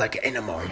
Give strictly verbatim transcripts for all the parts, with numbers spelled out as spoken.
Like an animal.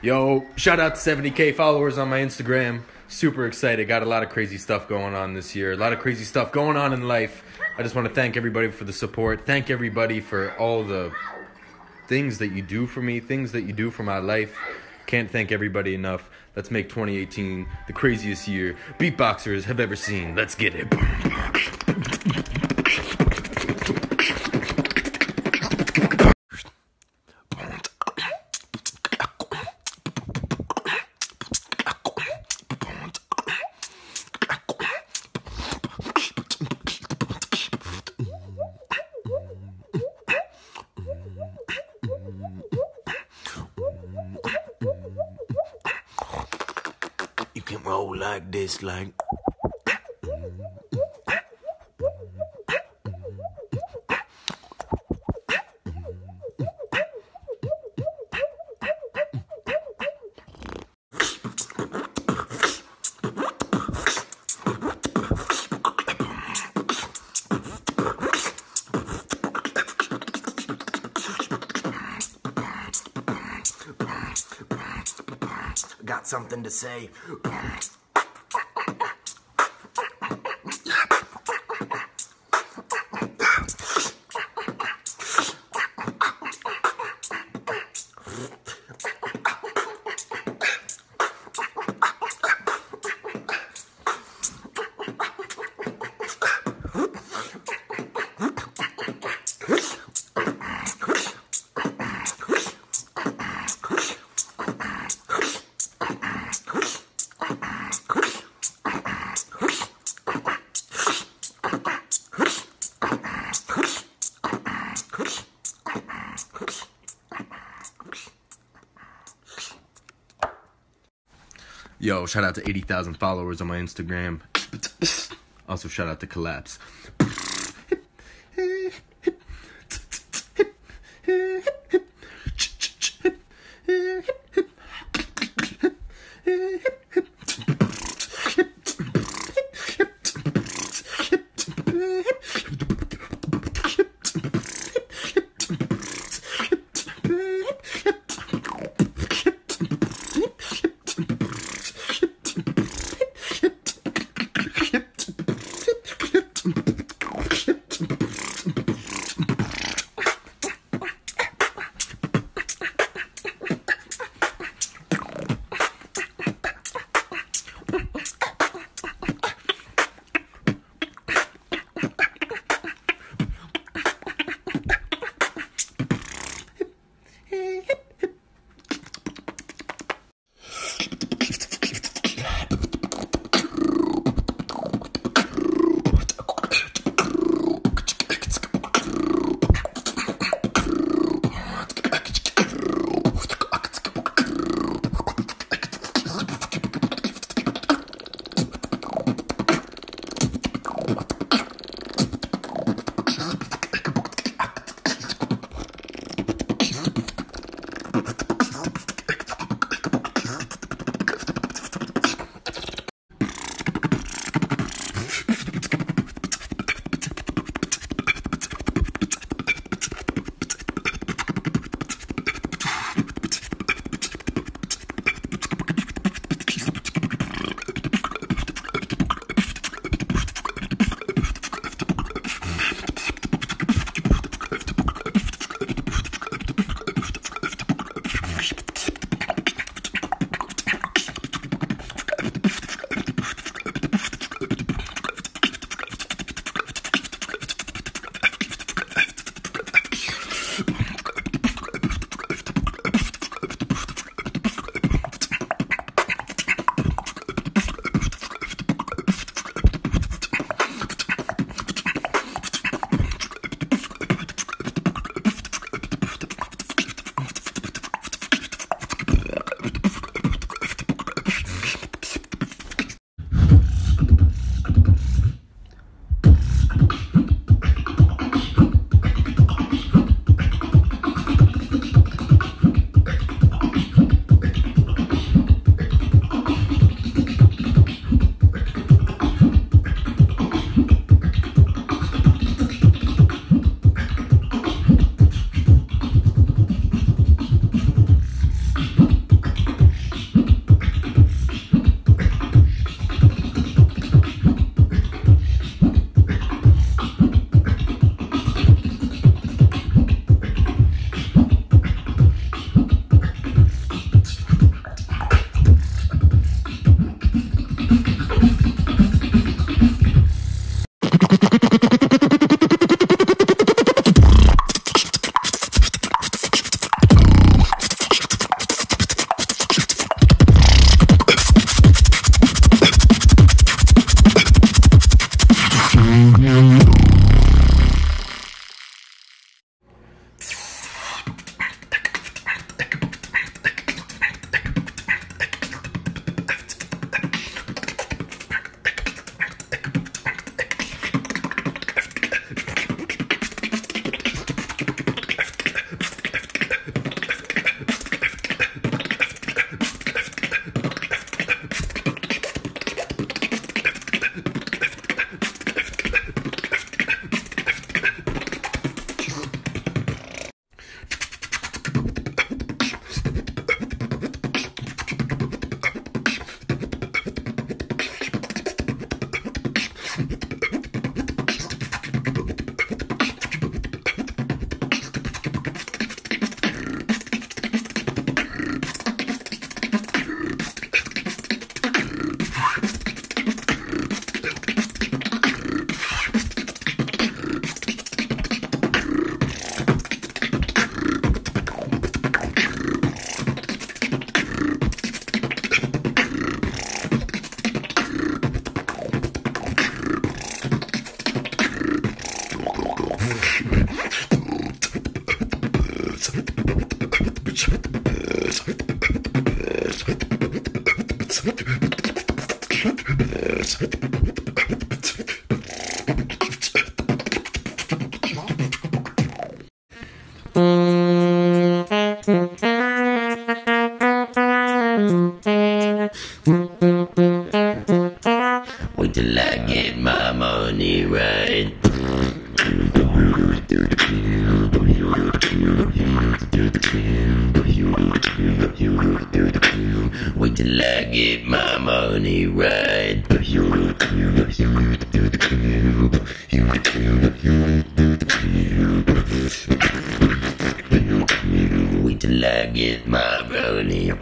Yo, shout out to seventy K followers on my Instagram. Super excited. Got a lot of crazy stuff going on this year. A lot of crazy stuff going on in life. I just want to thank everybody for the support. Thank everybody for all the things that you do for me, things that you do for my life. Can't thank everybody enough. Let's make twenty eighteen the craziest year beatboxers have ever seen. Let's get it. Roll like this, like got something to say. Yo, shout out to eighty thousand followers on my Instagram. Also, shout out to Collapse. Wait till I get my money right. Wait till I get my money right. Wait till I get my money.